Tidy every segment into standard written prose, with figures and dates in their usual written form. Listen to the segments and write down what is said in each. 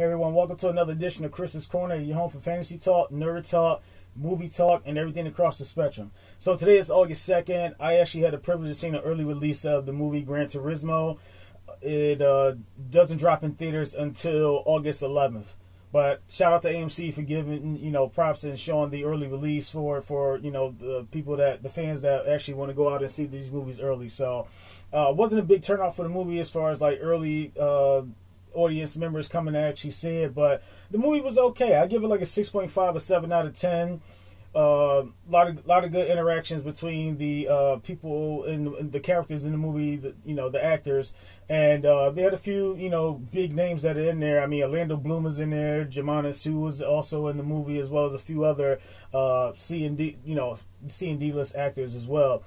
Hey everyone, welcome to another edition of Chris's Corner, your home for fantasy talk, nerd talk, movie talk, and everything across the spectrum. So today is August 2nd. I actually had the privilege of seeing an early release of the movie Gran Turismo. It doesn't drop in theaters until August 11th. But shout out to AMC for giving, props and showing the early release for the people the fans that actually want to go out and see these movies early. So it wasn't a big turnout for the movie as far as like early audience members coming to actually see it, but the movie was okay. I give it like a 6.5 or 7 out of 10. A lot of good interactions between the people and the characters in the movie, the actors, and they had a few big names that are in there. I mean, Orlando Bloom is in there, Jumanis, who was also in the movie, as well as a few other C and D list actors as well.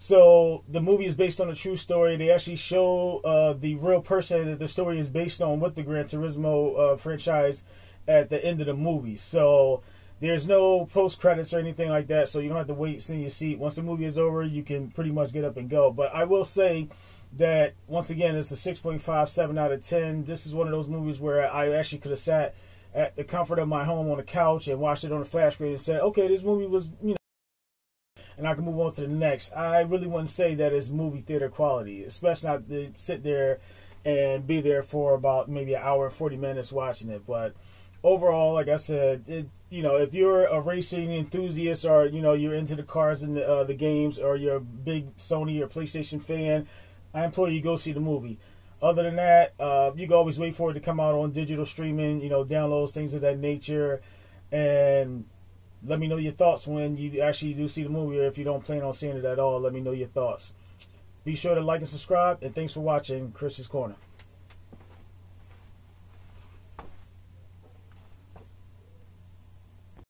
So the movie is based on a true story. They actually show the real person that the story is based on with the Gran Turismo franchise at the end of the movie. So there's no post-credits or anything like that, so you don't have to wait, sit in your seat. Once the movie is over, you can pretty much get up and go. But I will say that, once again, it's a 6.5, 7 out of 10. This is one of those movies where I actually could have sat at the comfort of my home on the couch and watched it on a flash screen and said, okay, this movie was, and I can move on to the next. I really wouldn't say that it's movie theater quality, especially not to sit there and be there for about maybe an hour and 40 minutes watching it. But overall, like I said, if you're a racing enthusiast or, you're into the cars and the games, or you're a big Sony or PlayStation fan, I implore you go see the movie. Other than that, you can always wait for it to come out on digital streaming, downloads, things of that nature, and let me know your thoughts when you actually do see the movie, or if you don't plan on seeing it at all, let me know your thoughts. Be sure to like and subscribe, and thanks for watching Chris's Corner.